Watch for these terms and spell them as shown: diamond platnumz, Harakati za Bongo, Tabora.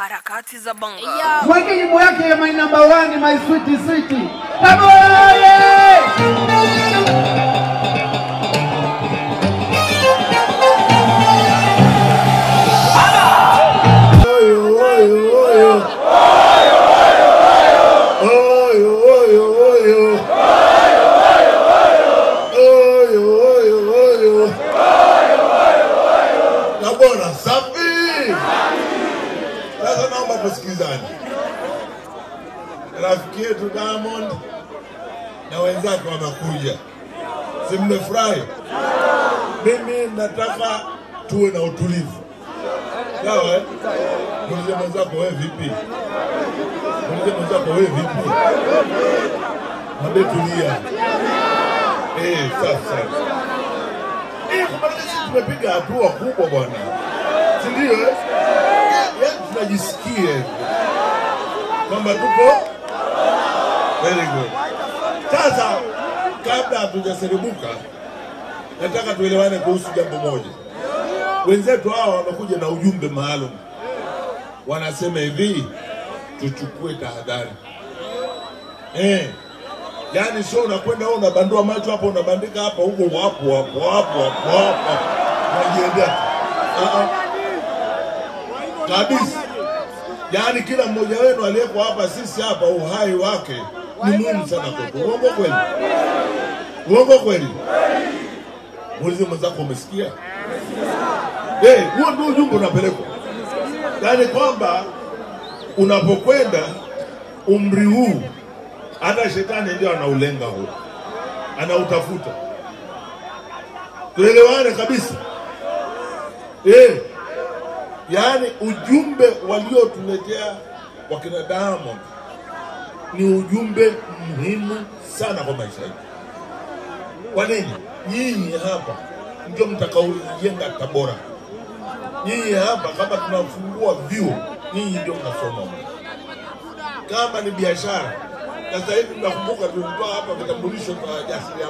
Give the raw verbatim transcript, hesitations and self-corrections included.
harakati za bongo. Weke nyimbo yake ya my number one, my sweet sweet. Tabora ye! Rafiki yetu Diamond na wenzake wanakuja. Si mnafurahi? Mimi nataka tuwe na utulivu. Sawa eh? Mzee mzako wewe vipi? Mzee mzako wewe vipi? Mbe tulia. Eh, sasa. Eh, sisi tumepiga hatua kubwa bwana. Si ndio eh? Yaani tunajisikia kwamba tuko very good. Sasa kabla hatujaseribuka nataka tuelewane kuhusu jambo moja. Wenzetu hawa wamekuja na ujumbe maalum. Wanasema hivi, tuchukue tahadhari. Eh. Yaani sio unakwenda wewe unabandua macho hapo unabandika hapa huko wapo hapo hapo hapo hapo. Najiendea. Kabisa. Yaani kila mmoja wenu aliyeko hapa sisi hapa uhai wake ni muhimu sana kwetu. Uongo kweli? Uongo kweli? Mwezi mwenzako umesikia? Eh, huo ndio ujumbe unapelekwa. Yaani kwamba unapokwenda umri huu hata shetani ndio anaulenga huo. Anautafuta. Tuelewane kabisa. Eh, yaani ujumbe waliotuletea wakina Diamond ni ujumbe muhimu sana kwa maisha yetu. Kwa nini? Nyinyi hapa ndio mtakaojenga Tabora. Nyinyi hapa kama tunafungua vyuo, nyinyi ndio mnasoma. Kama ni biashara, sasa hivi mnakumbuka tulitoa hapa vitambulisho kwa jasiri ya